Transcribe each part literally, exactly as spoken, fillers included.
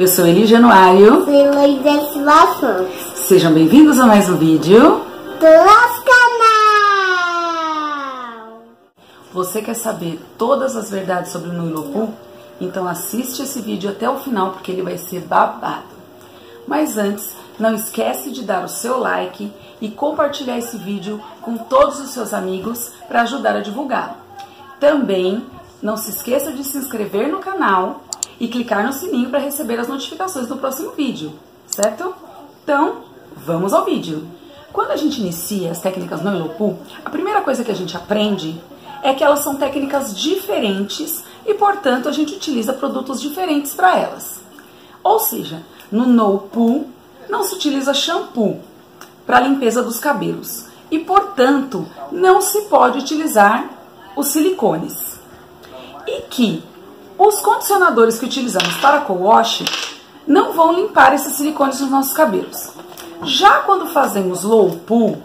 Eu sou Eli Genuário. Sejam bem-vindos a mais um vídeo do nosso canal. Você quer saber todas as verdades sobre o Nui Lopu? Então assiste esse vídeo até o final, porque ele vai ser babado. Mas antes, não esquece de dar o seu like e compartilhar esse vídeo com todos os seus amigos para ajudar a divulgá-lo. Também não se esqueça de se inscrever no canal e clicar no sininho para receber as notificações do próximo vídeo, certo? Então, vamos ao vídeo! Quando a gente inicia as técnicas Nui Lopu, a primeira coisa que a gente aprende é que elas são técnicas diferentes e, portanto, a gente utiliza produtos diferentes para elas. Ou seja, no Lopu não se utiliza shampoo para a limpeza dos cabelos e, portanto, não se pode utilizar os silicones. E que os condicionadores que utilizamos para co-wash não vão limpar esses silicones nos nossos cabelos. Já quando fazemos Lopu,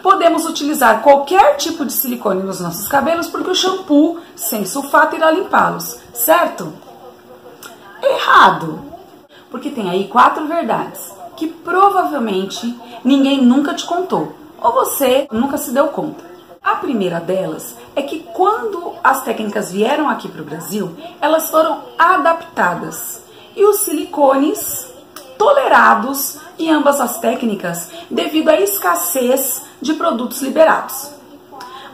podemos utilizar qualquer tipo de silicone nos nossos cabelos, porque o shampoo sem sulfato irá limpá-los, certo? Errado! Porque tem aí quatro verdades que provavelmente ninguém nunca te contou, ou você nunca se deu conta. A primeira delas é que quando as técnicas vieram aqui para o Brasil, elas foram adaptadas e os silicones tolerados em ambas as técnicas devido à escassez de produtos liberados.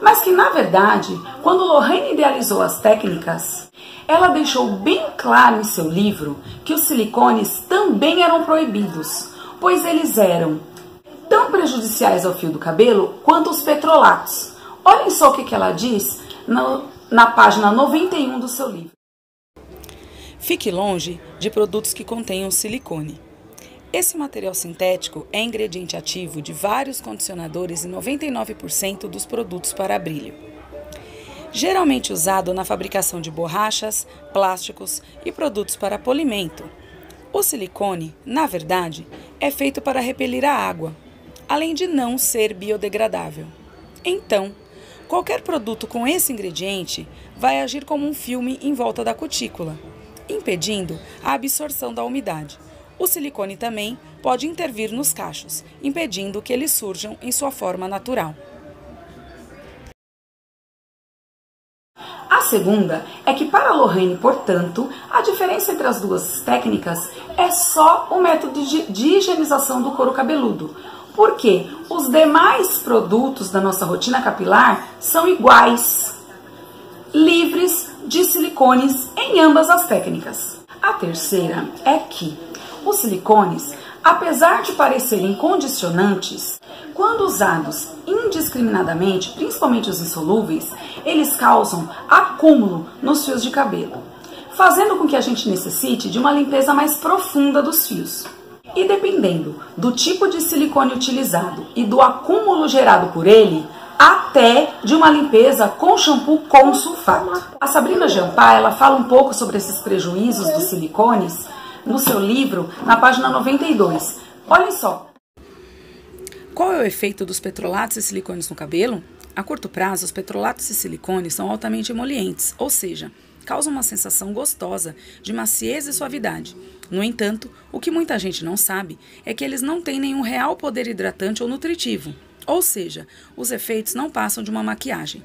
Mas que, na verdade, quando Lorraine idealizou as técnicas, ela deixou bem claro em seu livro que os silicones também eram proibidos, pois eles eram tão prejudiciais ao fio do cabelo quanto os petrolatos. Olhem só o que ela diz na, na página noventa e um do seu livro. Fique longe de produtos que contenham silicone. Esse material sintético é ingrediente ativo de vários condicionadores e noventa e nove por cento dos produtos para brilho. Geralmente usado na fabricação de borrachas, plásticos e produtos para polimento. O silicone, na verdade, é feito para repelir a água, além de não ser biodegradável. Então, qualquer produto com esse ingrediente vai agir como um filme em volta da cutícula, impedindo a absorção da umidade. O silicone também pode intervir nos cachos, impedindo que eles surjam em sua forma natural. A segunda é que para Lorraine, portanto, a diferença entre as duas técnicas é só o método de higienização do couro cabeludo, porque os demais produtos da nossa rotina capilar são iguais, livres de silicones em ambas as técnicas. A terceira é que os silicones, apesar de parecerem condicionantes, quando usados indiscriminadamente, principalmente os insolúveis, eles causam acúmulo nos fios de cabelo, fazendo com que a gente necessite de uma limpeza mais profunda dos fios. E dependendo do tipo de silicone utilizado e do acúmulo gerado por ele, até de uma limpeza com shampoo com sulfato. A Sabrina Jampá, ela fala um pouco sobre esses prejuízos dos silicones no seu livro, na página noventa e dois. Olhem só. Qual é o efeito dos petrolatos e silicones no cabelo? A curto prazo, os petrolatos e silicones são altamente emolientes, ou seja, causam uma sensação gostosa de maciez e suavidade. No entanto, o que muita gente não sabe é que eles não têm nenhum real poder hidratante ou nutritivo, ou seja, os efeitos não passam de uma maquiagem.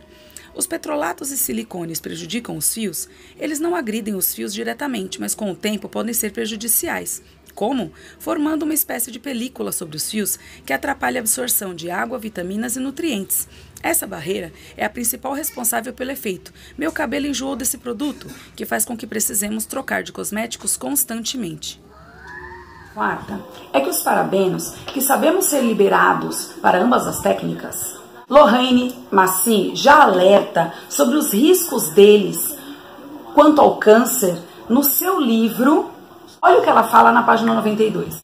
Os petrolatos e silicones prejudicam os fios? Eles não agridem os fios diretamente, mas com o tempo podem ser prejudiciais. Como? Formando uma espécie de película sobre os fios que atrapalha a absorção de água, vitaminas e nutrientes. Essa barreira é a principal responsável pelo efeito. Meu cabelo enjoou desse produto, que faz com que precisemos trocar de cosméticos constantemente. Quarta, é que os parabenos, que sabemos ser liberados para ambas as técnicas, Lohane Maci já alerta sobre os riscos deles quanto ao câncer no seu livro. Olha o que ela fala na página noventa e dois.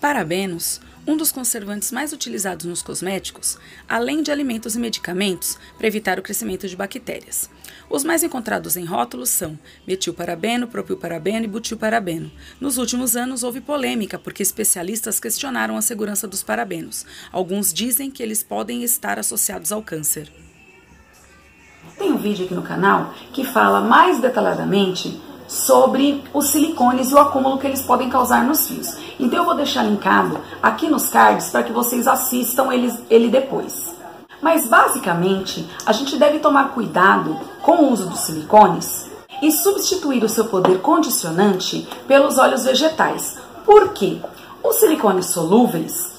Parabenos, um dos conservantes mais utilizados nos cosméticos, além de alimentos e medicamentos, para evitar o crescimento de bactérias. Os mais encontrados em rótulos são metilparabeno, propilparabeno e butilparabeno. Nos últimos anos houve polêmica porque especialistas questionaram a segurança dos parabenos. Alguns dizem que eles podem estar associados ao câncer. Tem um vídeo aqui no canal que fala mais detalhadamente sobre os silicones e o acúmulo que eles podem causar nos fios. Então eu vou deixar linkado aqui nos cards para que vocês assistam ele, ele depois. Mas basicamente, a gente deve tomar cuidado com o uso dos silicones e substituir o seu poder condicionante pelos óleos vegetais. Por quê? Os silicones solúveis,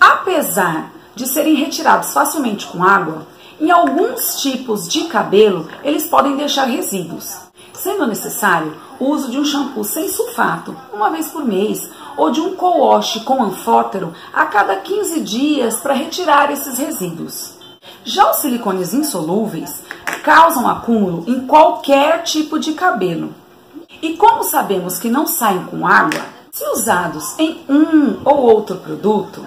apesar de serem retirados facilmente com água, em alguns tipos de cabelo, eles podem deixar resíduos, sendo necessário o uso de um shampoo sem sulfato, uma vez por mês, ou de um co-wash com anfótero a cada quinze dias para retirar esses resíduos. Já os silicones insolúveis causam acúmulo em qualquer tipo de cabelo. E como sabemos que não saem com água, se usados em um ou outro produto,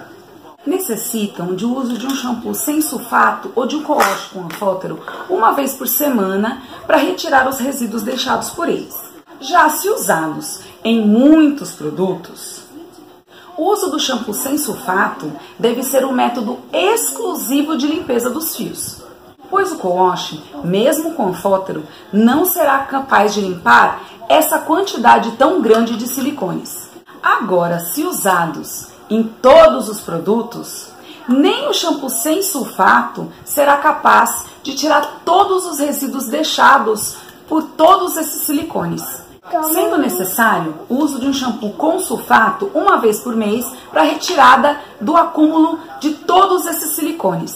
necessitam de uso de um shampoo sem sulfato ou de um co-wash com anfótero uma vez por semana para retirar os resíduos deixados por eles. Já se usados em muitos produtos, o uso do shampoo sem sulfato deve ser um método exclusivo de limpeza dos fios, pois o co-wash, mesmo com anfótero, não será capaz de limpar essa quantidade tão grande de silicones. Agora, se usados em todos os produtos, nem o shampoo sem sulfato será capaz de tirar todos os resíduos deixados por todos esses silicones, sendo necessário o uso de um shampoo com sulfato uma vez por mês para retirada do acúmulo de todos esses silicones.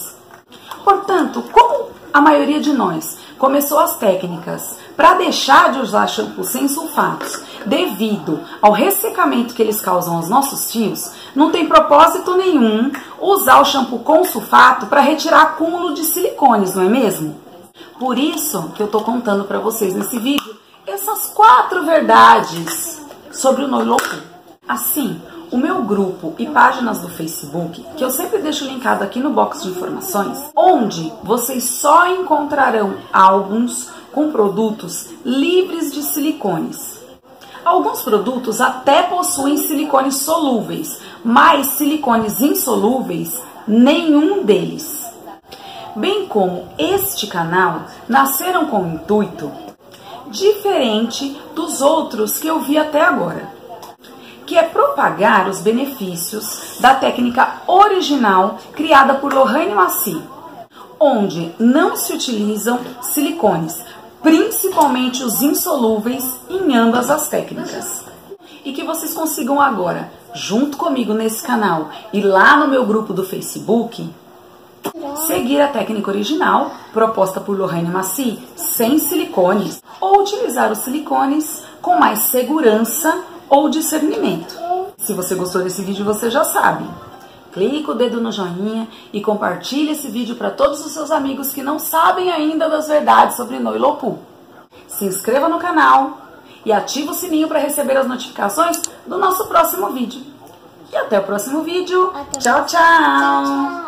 Portanto, como a maioria de nós começou as técnicas para deixar de usar shampoo sem sulfatos devido ao ressecamento que eles causam aos nossos fios, não tem propósito nenhum usar o shampoo com sulfato para retirar acúmulo de silicones, não é mesmo? Por isso que eu estou contando para vocês nesse vídeo essas quatro verdades sobre o Nui Lopu. Assim, o meu grupo e páginas do Facebook, que eu sempre deixo linkado aqui no box de informações, onde vocês só encontrarão álbuns com produtos livres de silicones. Alguns produtos até possuem silicones solúveis, mas silicones insolúveis, nenhum deles. Bem como este canal, nasceram com um intuito diferente dos outros que eu vi até agora, que é propagar os benefícios da técnica original criada por Lohane Maci, onde não se utilizam silicones, principalmente os insolúveis, em ambas as técnicas. E que vocês consigam agora, junto comigo nesse canal e lá no meu grupo do Facebook, seguir a técnica original proposta por Lohane Maci, sem silicones, ou utilizar os silicones com mais segurança ou discernimento. Se você gostou desse vídeo, você já sabe. Clica o dedo no joinha e compartilha esse vídeo para todos os seus amigos que não sabem ainda das verdades sobre Nui Lopu. Se inscreva no canal e ative o sininho para receber as notificações do nosso próximo vídeo. E até o próximo vídeo. Tchau, tchau!